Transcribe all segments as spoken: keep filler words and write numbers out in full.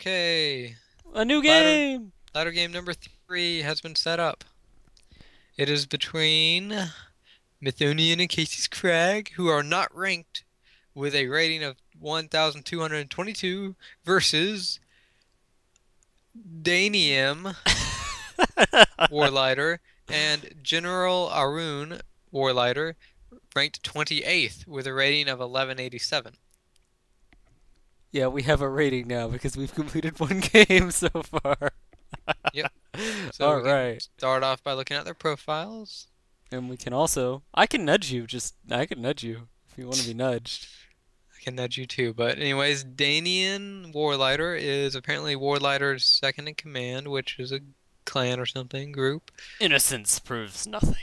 Okay. A new game! Ladder, ladder game number three has been set up. It is between Mythonian and Casey's Crag, who are not ranked, with a rating of one thousand two hundred twenty-two, versus Danium Warlighter and General Arun Warlighter, ranked twenty-eighth with a rating of eleven eighty-seven. Yeah, we have a rating now because we've completed one game so far. Yep. So all right. Start off by looking at their profiles. And we can also, I can nudge you. Just I can nudge you if you want to be nudged. I can nudge you too. But anyways, Danian Warlighter is apparently Warlighter's second in command, which is a clan or something group. Innocence proves nothing.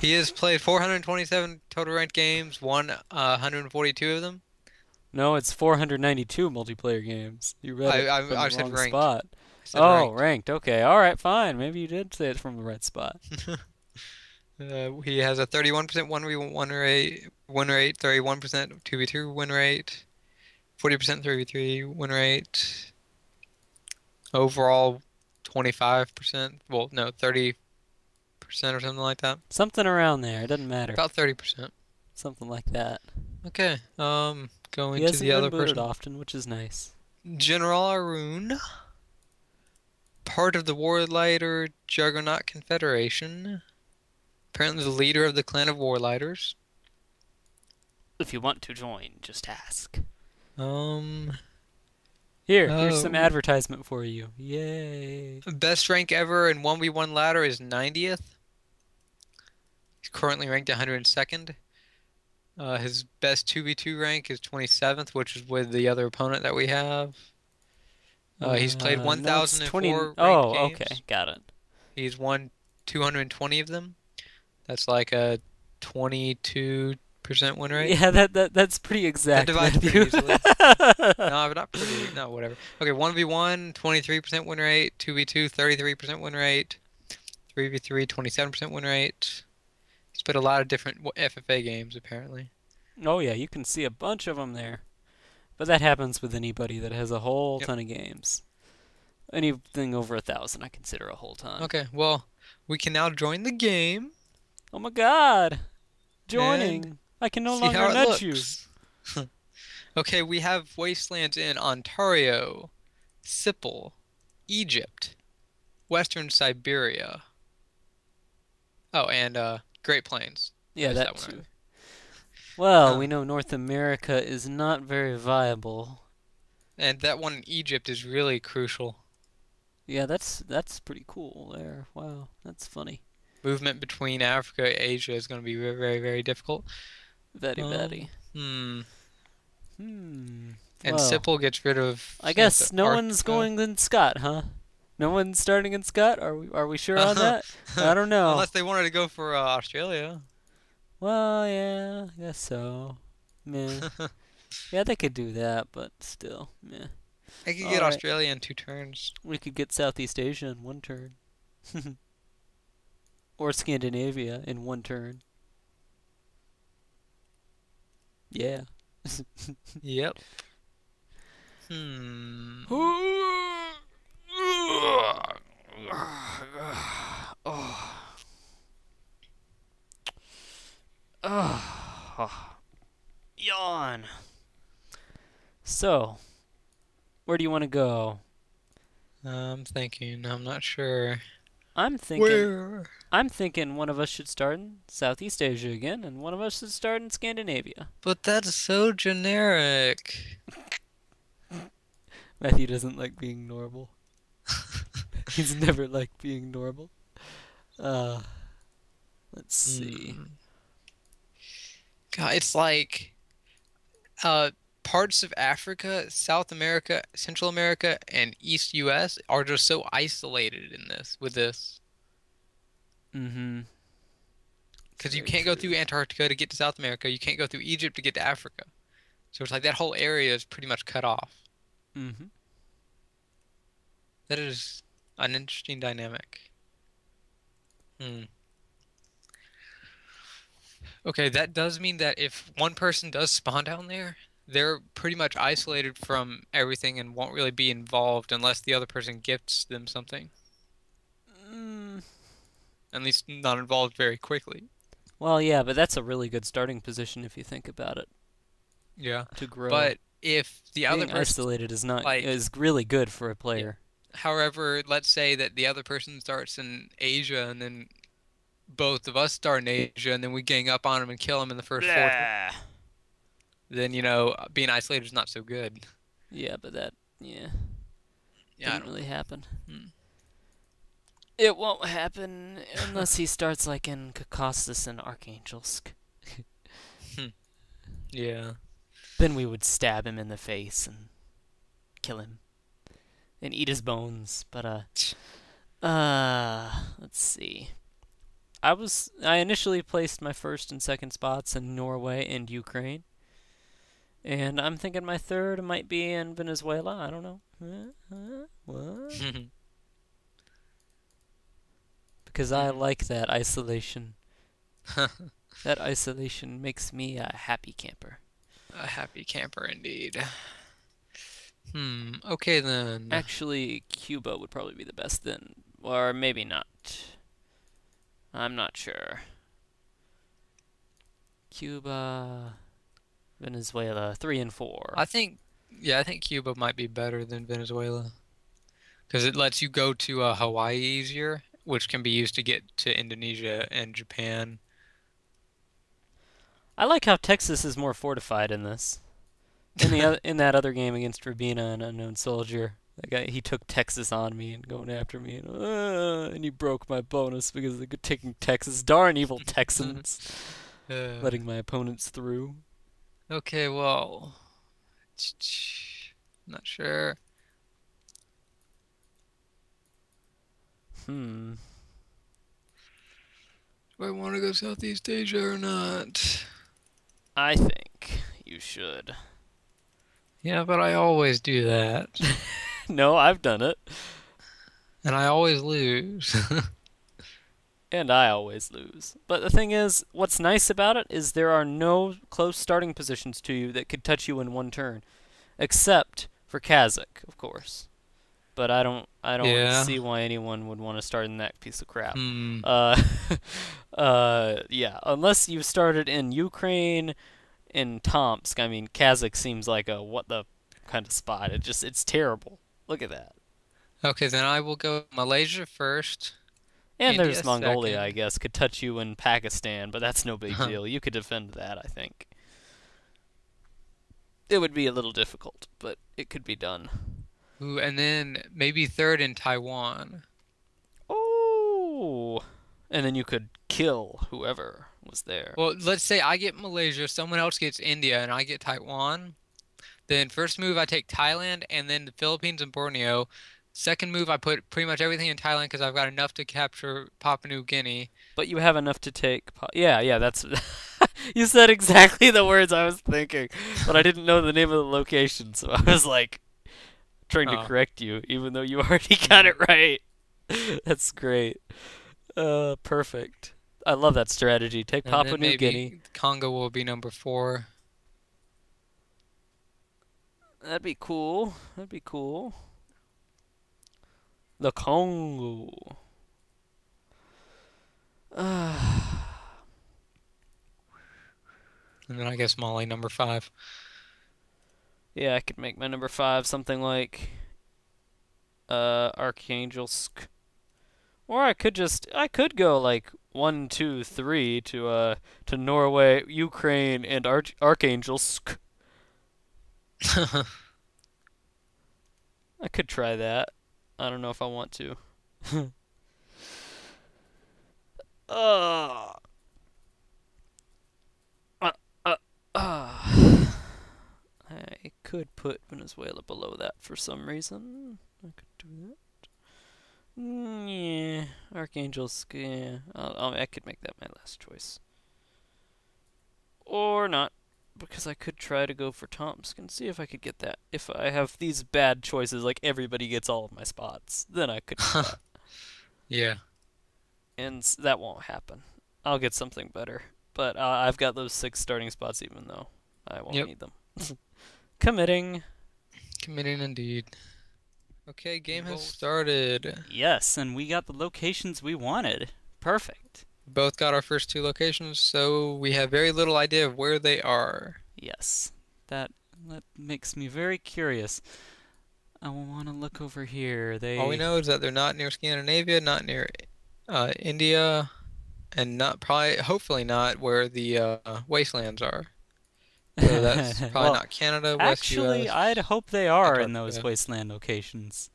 He has played four hundred twenty-seven total ranked games, won uh, one hundred forty-two of them. No, it's four hundred ninety-two multiplayer games. You read I, it from I, I the said wrong ranked. spot. I said oh, ranked. ranked. Okay, all right, fine. Maybe you did say it from the right spot. Uh, he has a thirty-one percent one v one rate, win rate, thirty-one percent two v two win rate, forty percent three v three win rate. Overall, twenty-five percent. Well, no, thirty percent or something like that. Something around there. It doesn't matter. About thirty percent. Something like that. Okay. Um, going he to the other person often, which is nice. General Arun, part of the Warlighter Juggernaut Confederation. Apparently the leader of the clan of Warlighters. If you want to join, just ask. Um, Here, oh. here's some advertisement for you. Yay. Best rank ever in one v one ladder is ninetieth. He's currently ranked one hundred second. Uh, his best two v two rank is twenty-seventh, which is with the other opponent that we have. Uh, he's played uh, one thousand four no, ranked Oh, games. Okay. Got it. He's won two hundred twenty of them. That's like a twenty-two percent win rate. Yeah, that, that that's pretty exact. That divides pretty easily. No, not pretty. No, whatever. Okay, one v one, twenty-three percent win rate. two v two, thirty-three percent win rate. three v three, twenty-seven percent win rate. He's played a lot of different F F A games, apparently. Oh, yeah, you can see a bunch of them there. But that happens with anybody that has a whole yep. ton of games. Anything over one thousand I consider a whole ton. Okay, well, we can now join the game. Oh my God! Joining. And I can no longer nudge you. Okay, we have wastelands in Ontario, Sipil, Egypt, Western Siberia. Oh, and uh, Great Plains. Yeah, that, that one. Right? Well, um, we know North America is not very viable. And that one in Egypt is really crucial. Yeah, that's that's pretty cool there. Wow, that's funny. Movement between Africa and Asia is going to be very, very, very difficult. Very, um, very. Hmm. Hmm. And well, Sipil gets rid of. I guess no Arc one's going in Scott, huh? No one's starting in Scott. Are we? Are we sure on that? I don't know. Unless they wanted to go for uh, Australia. Well, yeah, I guess so. Meh. Yeah, they could do that, but still, meh. I could All get right. Australia in two turns. We could get Southeast Asia in one turn. Or Scandinavia in one turn. Yeah. Yep. Hmm. Oh. Oh. Yawn. So, where do you want to go? I'm thinking. I'm not sure. I'm thinking. Where? I'm thinking one of us should start in Southeast Asia again, and one of us should start in Scandinavia. But that's so generic. Matthew doesn't like being normal. He's never liked being normal. Uh, let's see. Mm. God, it's like uh, parts of Africa, South America, Central America, and East U S are just so isolated in this, with this. Mm-hmm. Because you can't go through Antarctica to get to South America. You can't go through Egypt to get to Africa. So it's like that whole area is pretty much cut off. Mm-hmm. That is an interesting dynamic. Hmm. Okay, that does mean that if one person does spawn down there, they're pretty much isolated from everything and won't really be involved unless the other person gifts them something. Mm. At least not involved very quickly. Well, yeah, but that's a really good starting position if you think about it. Yeah. To grow. But if the Being other person... isolated is, not, like, is really good for a player. Yeah. However, let's say that the other person starts in Asia and then both of us start in Asia and then we gang up on him and kill him in the first yeah. four... then, you know, being isolated is not so good. Yeah, but that, yeah, yeah didn't really happen. Hmm. It won't happen unless he starts, like, in Kakostas and Archangelsk. hmm. Yeah. Then we would stab him in the face and kill him. And eat his bones, but, uh, uh, let's see. I was, I initially placed my first and second spots in Norway and Ukraine. And I'm thinking my third might be in Venezuela. I don't know. Huh? Huh? What? Because I like that isolation. That isolation makes me a happy camper. A happy camper indeed. Hmm. Okay then. Actually, Cuba would probably be the best then. Or maybe not. I'm not sure. Cuba... Venezuela, three and four. I think, yeah, I think Cuba might be better than Venezuela, because it lets you go to uh, Hawaii easier, which can be used to get to Indonesia and Japan. I like how Texas is more fortified in this. In the other, in that other game against Rubina and Unknown Soldier, that guy he took Texas on me and going after me, and, uh, and he broke my bonus because they were taking Texas. Darn evil Texans, uh. letting my opponents through. Okay, well, I'm not sure. Hmm. Do I want to go Southeast Asia or not? I think you should. Yeah, but I always do that. No, I've done it. And I always lose. And I always lose. But the thing is, what's nice about it is there are no close starting positions to you that could touch you in one turn, except for Kazakh, of course. But I don't, I don't yeah. see why anyone would want to start in that piece of crap. Mm. Uh, uh, yeah, unless you started in Ukraine, in Tomsk. I mean, Kazakh seems like a what the kind of spot. It just, it's terrible. Look at that. Okay, then I will go Malaysia first. And India there's Mongolia, second. I guess, could touch you in Pakistan, but that's no big deal. You could defend that, I think. It would be a little difficult, but it could be done. Ooh, and then maybe third in Taiwan. Oh! And then you could kill whoever was there. Well, let's say I get Malaysia, someone else gets India, and I get Taiwan. Then first move, I take Thailand, and then the Philippines and Borneo. Second move, I put pretty much everything in Thailand because I've got enough to capture Papua New Guinea. But you have enough to take... Pa yeah, yeah, that's... You said exactly the words I was thinking, but I didn't know the name of the location, so I was, like, trying oh. to correct you, even though you already got it right. That's great. Uh, perfect. I love that strategy. Take and Papua New Guinea. Congo will be number four. That'd be cool. That'd be cool. The Congo. Uh. And then I guess Mali, number five. Yeah, I could make my number five something like uh, Archangelsk. Or I could just, I could go like one, two, three to, uh, to Norway, Ukraine, and Arch Archangelsk. I could try that. I don't know if I want to. uh, uh, uh, uh. I could put Venezuela below that for some reason. I could do that. Mm, yeah, Archangelsk. Yeah, I'll, I'll, I could make that my last choice. Or not, because I could try to go for Tomsk and see if I could get that. If I have these bad choices, like everybody gets all of my spots, then I could do that. Yeah. And that won't happen. I'll get something better. But uh, I've got those six starting spots even though I won't yep. need them. Committing. Committing indeed. Okay, game has started. Yes, and we got the locations we wanted. Perfect. Both got our first two locations, so we have very little idea of where they are. Yes. That that makes me very curious. I want to look over here. They... All we know is that they're not near Scandinavia, not near uh, India, and not probably, hopefully not where the uh, wastelands are. So that's probably well, not Canada, West actually, U S I'd hope they are in those wasteland locations.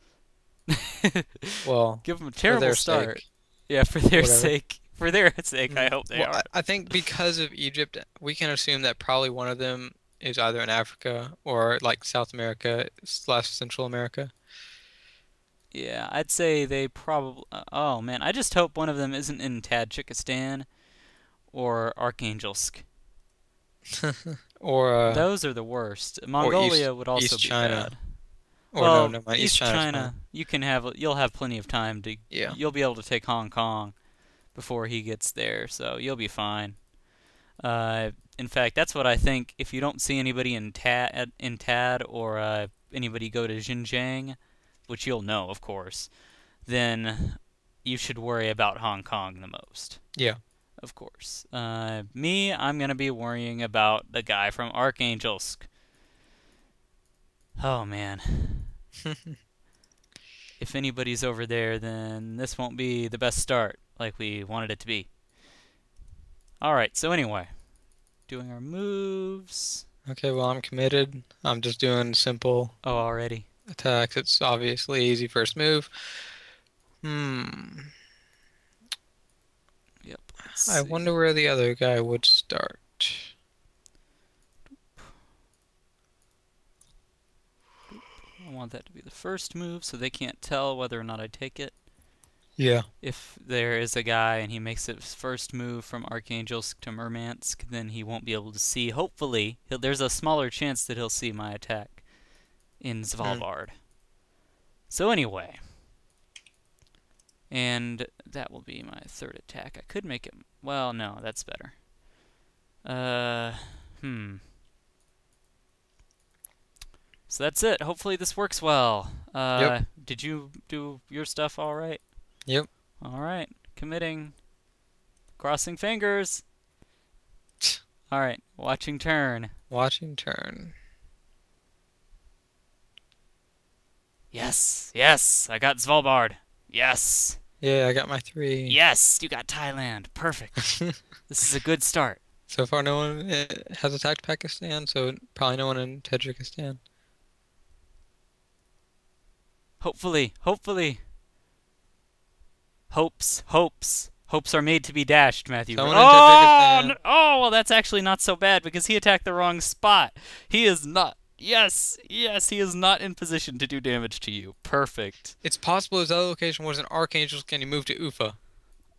Well, give them a terrible for their start. Sake. Yeah, for their Whatever. sake. For their sake, I hope they well, are. I think because of Egypt, we can assume that probably one of them is either in Africa or like South America slash Central America. Yeah, I'd say they probably... Oh, man, I just hope one of them isn't in Tajikistan or Arkhangelsk. or uh, Those are the worst. Mongolia East, would also East be China. bad. Or well, no, no, my East, East China. China you can have, you'll have plenty of time to... Yeah. You'll be able to take Hong Kong before he gets there, so you'll be fine. Uh... In fact, that's what I think. If you don't see anybody in Tad, in Tad or uh, anybody go to Xinjiang, which you'll know, of course, then you should worry about Hong Kong the most. Yeah. Of course. Uh, me, I'm going to be worrying about the guy from Arkhangelsk. Oh, man. If anybody's over there, then this won't be the best start like we wanted it to be. All right, so anyway... Doing our moves. Okay, well, I'm committed. I'm just doing simple oh, already. attacks. It's obviously easy first move. Hmm. Yep. I wonder where the other guy would start. I want that to be the first move so they can't tell whether or not I take it. Yeah. If there is a guy and he makes his first move from Arkhangelsk to Murmansk, then he won't be able to see. Hopefully, he'll, there's a smaller chance that he'll see my attack in Svalbard. Mm. So anyway, and that will be my third attack. I could make it. Well, no, that's better. Uh, hmm. So that's it. Hopefully this works well. Uh, yep. Did you do your stuff all right? Yep. All right. Committing. Crossing fingers. All right. Watching turn. Watching turn. Yes. Yes. I got Svalbard. Yes. Yeah, I got my three. Yes. You got Thailand. Perfect. This is a good start. So far, no one has attacked Pakistan, so probably no one in Tajikistan. Hopefully. Hopefully. Hopes, hopes, hopes are made to be dashed, Matthew. Oh, no, oh, well, that's actually not so bad because he attacked the wrong spot. He is not. Yes, yes, he is not in position to do damage to you. Perfect. It's possible his other location was an Arkhangelsk. Can he move to Ufa?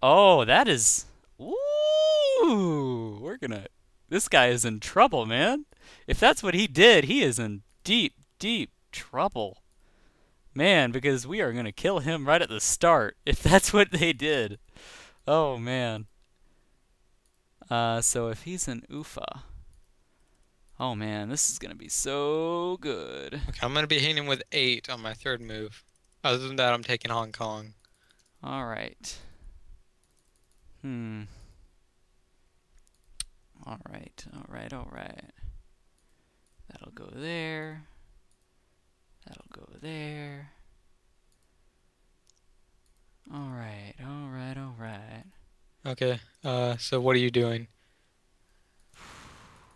Oh, that is. Ooh, we're gonna. This guy is in trouble, man. If that's what he did, he is in deep, deep trouble. Man, because we are going to kill him right at the start, if that's what they did. Oh, man. Uh, so if he's in Ufa... Oh, man, this is going to be so good. Okay, I'm going to be hitting him with eight on my third move. Other than that, I'm taking Hong Kong. All right. Hmm. All right, all right, all right. That'll go there. That'll go there. All right, all right, all right. Okay, uh, so what are you doing?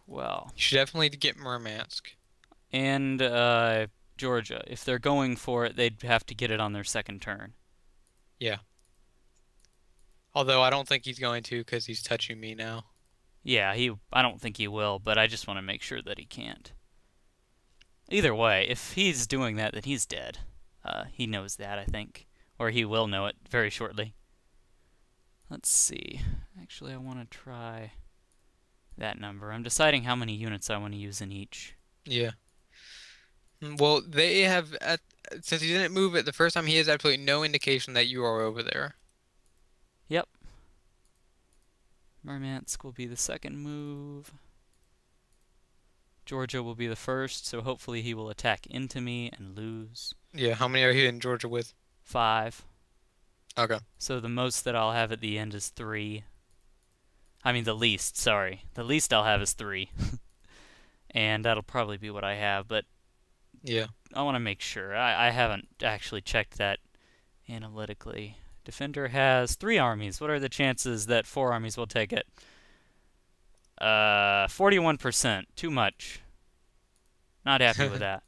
Well... You should definitely get Murmansk. And uh, Georgia. If they're going for it, they'd have to get it on their second turn. Yeah. Although I don't think he's going to because he's touching me now. Yeah, he. I don't think he will, but I just want to make sure that he can't. Either way, if he's doing that, then he's dead. Uh, he knows that, I think. Or he will know it very shortly. Let's see. Actually, I want to try that number. I'm deciding how many units I want to use in each. Yeah. Well, they have... At, since he didn't move it the first time, he has absolutely no indication that you are over there. Yep. Murmansk will be the second move. Georgia will be the first, so hopefully he will attack into me and lose. Yeah, how many are you in Georgia with? Five. Okay. So the most that I'll have at the end is three. I mean the least, sorry. The least I'll have is three. And that'll probably be what I have, but yeah, I want to make sure. I, I haven't actually checked that analytically. Defender has three armies. What are the chances that four armies will take it? Uh, forty-one percent. Too much. Not happy with that.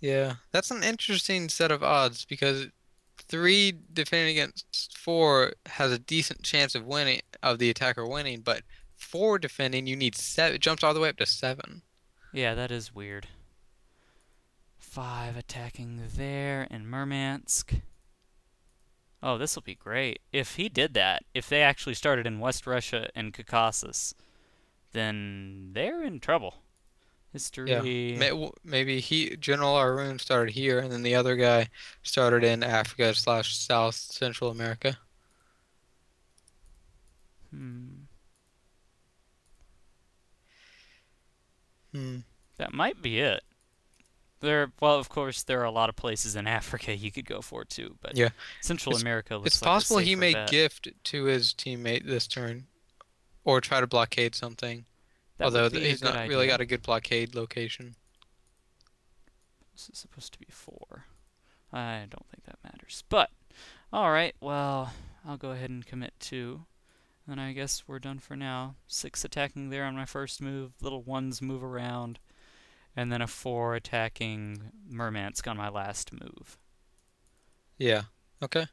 Yeah, that's an interesting set of odds because three defending against four has a decent chance of winning, of the attacker winning, but four defending, you need seven. It jumps all the way up to seven. Yeah, that is weird. Five attacking there in Murmansk. Oh, this will be great. If he did that, if they actually started in West Russia and Caucasus, then they're in trouble. History. Yeah. Maybe he, General Arun started here, and then the other guy started in Africa slash South Central America. Hmm. Hmm. That might be it. There, well, of course, there are a lot of places in Africa you could go for too, but yeah. Central it's, America looks it's like possible a safer he may bet. Gift to his teammate this turn, or try to blockade something. That although he's not idea. Really got a good blockade location. This is supposed to be four. I don't think that matters. But all right, well, I'll go ahead and commit two, and I guess we're done for now. Six attacking there on my first move. Little ones move around. And then a four attacking Murmansk on my last move. Yeah. Okay.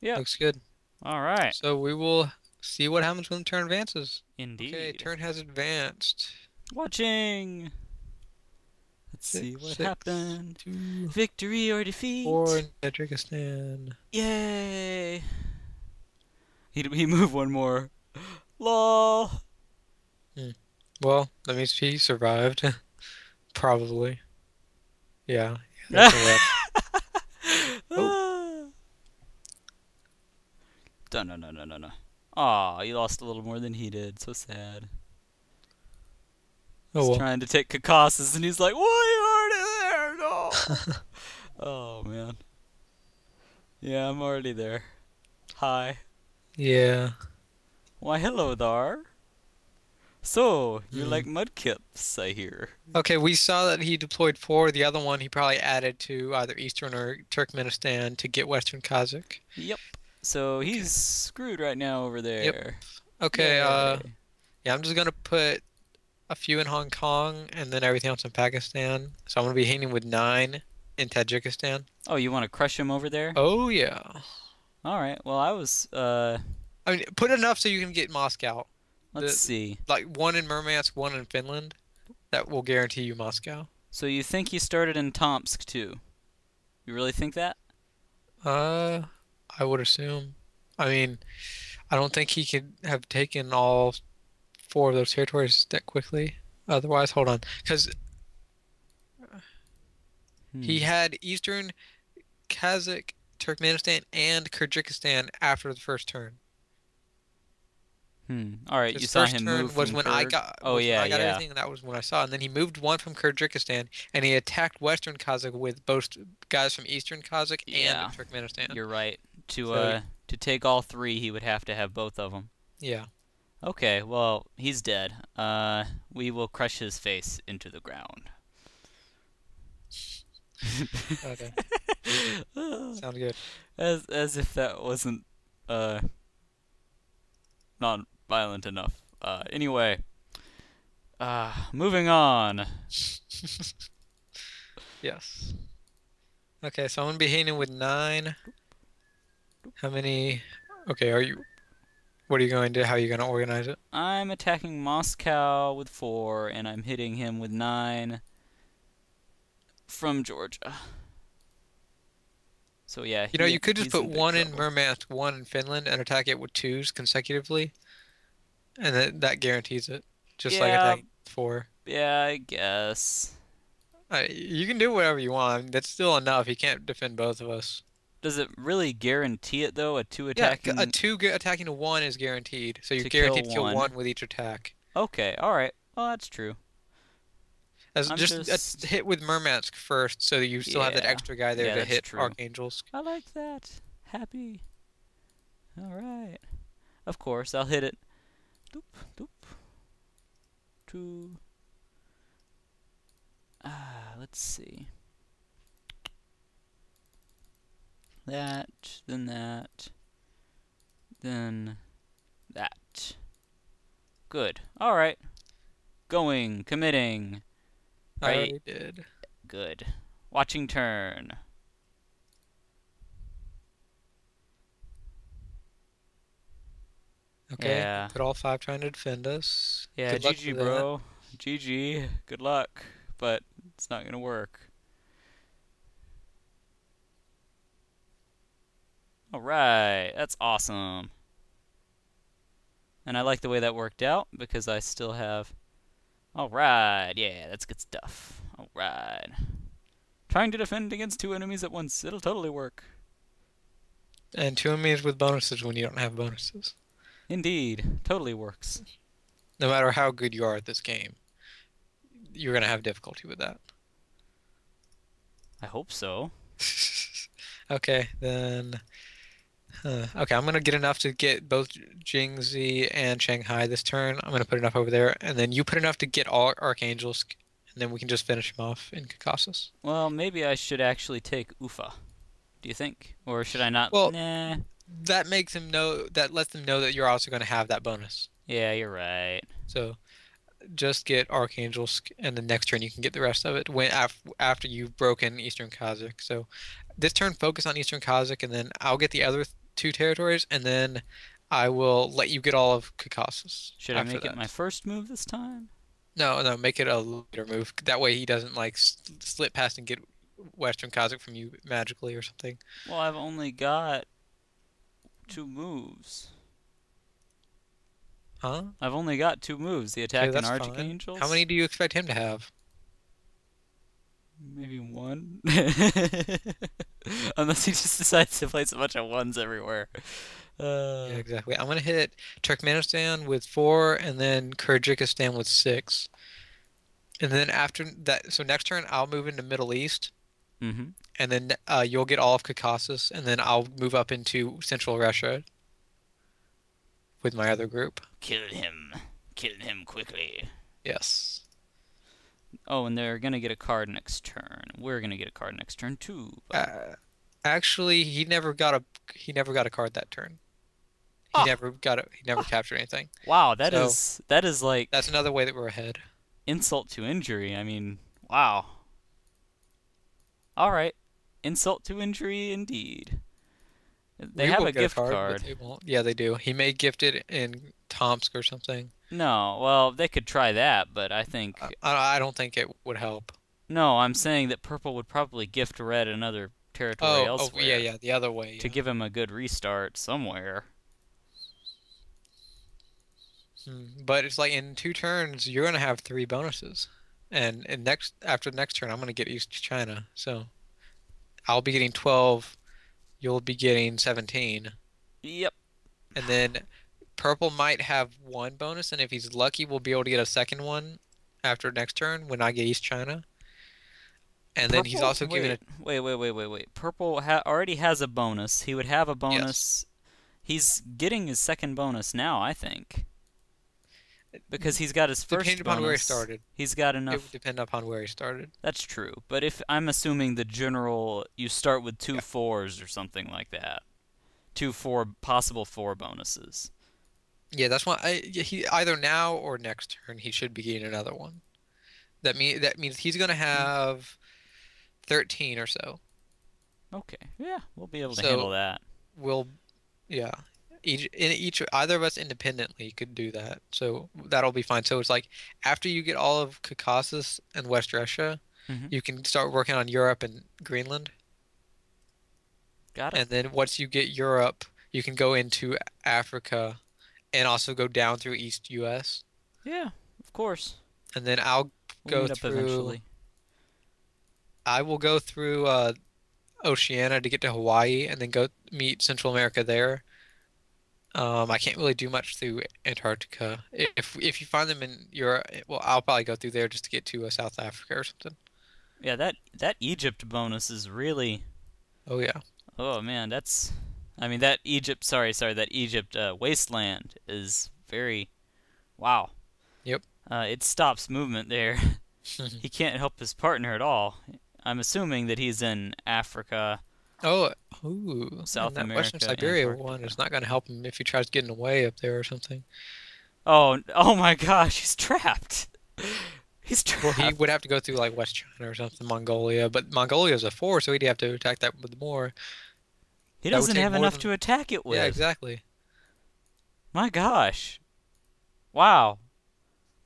Yeah. Looks good. All right. So we will see what happens when the turn advances. Indeed. Okay, turn has advanced. Watching. Let's six, see what six, happened. Two, victory or defeat. Or Tajikistan. Yay. He, he moved one more. Lol. Hmm. Well, that means he survived. Probably. Yeah. yeah that's oh. No, no, no, no, no, no. Aw, you lost a little more than he did. So sad. Oh, he's well. Trying to take Caucasus, and he's like, well, you're already there! No! Oh, man. Yeah, I'm already there. Hi. Yeah. Why, hello there. So, you mm. like mudkips, I hear. Okay, we saw that he deployed four. The other one he probably added to either Eastern or Turkmenistan to get Western Kazakh. Yep. So he's okay. Screwed right now over there. Yep. Okay, yeah. Uh, yeah, I'm just going to put a few in Hong Kong and then everything else in Pakistan. So I'm going to be hitting with nine in Tajikistan. Oh, you want to crush him over there? Oh, yeah. All right. Well, I was... Uh... I mean, put enough so you can get Moscow. Let's the, see. Like one in Murmansk, one in Finland. That will guarantee you Moscow. So you think he started in Tomsk too? You really think that? Uh, I would assume. I mean, I don't think he could have taken all four of those territories that quickly. Otherwise, hold on. Because hmm. he had Eastern Kazakh, Turkmenistan, and Kyrgyzstan after the first turn. Hmm. All right, you saw him move. His first turn was when I got. Oh yeah, I got yeah. everything, and that was when I saw. And then he moved one from Kyrgyzstan, and he attacked Western Kazakh with both guys from Eastern Kazakh yeah. and Turkmenistan. You're right. To so, uh, to take all three, he would have to have both of them. Yeah. Okay. Well, he's dead. Uh, we will crush his face into the ground. Okay. Sounds good. As as if that wasn't uh. not violent enough. Uh, anyway, uh, moving on. Yes. Okay, so I'm gonna be hitting with nine. How many? Okay, are you? What are you going to? How are you gonna organize it? I'm attacking Moscow with four, and I'm hitting him with nine from Georgia. So yeah, you know, you could just put one in Murmansk, one in Finland, and attack it with twos consecutively, and that that guarantees it. Just yeah, like attacking four. Yeah, I guess. Right, you can do whatever you want. That's still enough. He can't defend both of us. Does it really guarantee it though? A two attacking. Yeah, a two attacking a one is guaranteed. So you're to guaranteed kill to kill one. one with each attack. Okay, all right. Well, that's true. As just, just... A hit with Murmansk first, so that you still yeah. have that extra guy there yeah, to hit true. Archangels. I like that. Happy. All right. Of course, I'll hit it. Doop, doop. Two. Ah, let's see. That, then that, then that. Good. All right. Going, committing. I right. did. Good. Watching turn. Okay. Yeah. Put all five trying to defend us. Yeah, good G G, bro. That. G G. Good luck. But it's not going to work. All right. That's awesome. And I like the way that worked out because I still have... All right. Yeah, that's good stuff. All right. Trying to defend against two enemies at once. It'll totally work. And two enemies with bonuses when you don't have bonuses. Indeed. Totally works. No matter how good you are at this game, you're going to have difficulty with that. I hope so. Okay, then... Huh. Okay, I'm going to get enough to get both Jingzi and Shanghai this turn. I'm going to put enough over there, and then you put enough to get all Archangels, and then we can just finish them off in Caucasus. Well, maybe I should actually take Ufa, do you think? Or should I not? Well, nah. That makes him know, that lets them know that you're also going to have that bonus. Yeah, you're right. So just get Archangels, and the next turn you can get the rest of it when af after you've broken Eastern Kazakh. So this turn, focus on Eastern Kazakh, and then I'll get the other th two territories, and then I will let you get all of Caucasus. Should I make that. it my first move this time? No, no, make it a later move. That way he doesn't, like, sl slip past and get Western Kazakh from you magically or something. Well, I've only got two moves. Huh? I've only got two moves, the attack okay, and Archangels. How many do you expect him to have? Maybe one. Unless he just decides to place a bunch of ones everywhere. Uh, yeah, exactly. I'm going to hit Turkmenistan with four, and then Kyrgyzstan with six. And then after that, so next turn, I'll move into Middle East. Mm-hmm. And then uh, you'll get all of Caucasus, and then I'll move up into Central Russia with my other group. Kill him. Kill him quickly. Yes. Oh, and they're going to get a card next turn. We're going to get a card next turn, too. Uh, actually, he never got a he never got a card that turn. He oh. never got a, he never oh. captured anything. Wow, that so, is that is like That's another way that we're ahead. Insult to injury. I mean, wow. All right. Insult to injury indeed. They we have a gift a card. card. They won't. Yeah, they do. He may gift it in Tomsk or something. No, well, they could try that, but I think... I, I don't think it would help. No, I'm saying that purple would probably gift red another territory oh, elsewhere. Oh, yeah, yeah, the other way. Yeah. To give him a good restart somewhere. Hmm. But it's like in two turns, you're going to have three bonuses. And, and next after the next turn, I'm going to get East China. So I'll be getting twelve. You'll be getting seventeen. Yep. And then... Purple might have one bonus, and if he's lucky, we'll be able to get a second one after next turn when I get East China. And Purple, then he's also wait, given it. Wait, wait, wait, wait, wait. Purple ha already has a bonus. He would have a bonus. Yes. He's getting his second bonus now, I think, because he's got his first. Depending upon where he started. He's got enough. It would depend upon where he started. That's true, but if I'm assuming the general, you start with two yeah. fours or something like that, two four possible four bonuses. Yeah, that's why I, he either now or next turn he should be getting another one. That mean that means he's gonna have thirteen or so. Okay. Yeah, we'll be able to so handle that. We'll, yeah. Each in each either of us independently could do that, so that'll be fine. So it's like after you get all of Caucasus and West Russia, mm-hmm. you can start working on Europe and Greenland. Got it. And then once you get Europe, you can go into Africa. And also go down through East U S Yeah, of course. And then I'll go we'll through... Eventually. I will go through uh, Oceania to get to Hawaii and then go meet Central America there. Um, I can't really do much through Antarctica. If if you find them in Europe, well, I'll probably go through there just to get to uh, South Africa or something. Yeah, that that Egypt bonus is really. Oh yeah. Oh man, that's. I mean that Egypt. Sorry, sorry. That Egypt uh, wasteland is very. Wow. Yep. Uh, it stops movement there. He can't help his partner at all. I'm assuming that he's in Africa. Oh, ooh, South America. That Western Siberia one is not going to help him if he tries getting away up there or something. Oh, oh my gosh, he's trapped. He's trapped. Well, he would have to go through like West China or something, Mongolia. But Mongolia is a four, so he'd have to attack that with more. He doesn't have enough to attack it with. Yeah, exactly. My gosh. Wow.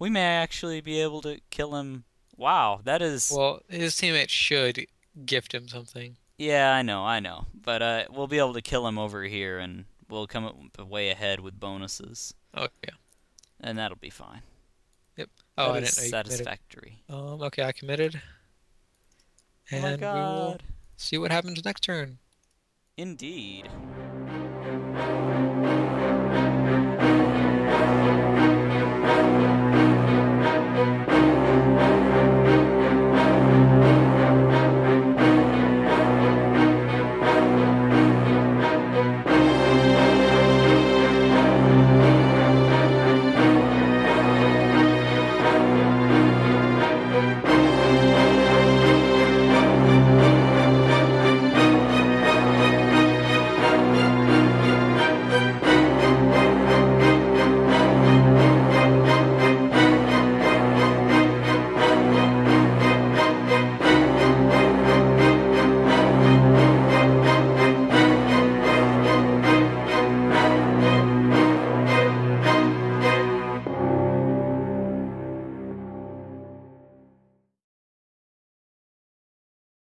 We may actually be able to kill him. Wow, that is... Well, his teammates should gift him something. Yeah, I know, I know. But uh, we'll be able to kill him over here, and we'll come way ahead with bonuses. Oh, yeah. And that'll be fine. Yep. Oh, that I is didn't know you satisfactory. Committed. Um, okay, I committed. And oh my God. We will see what happens next turn. Indeed.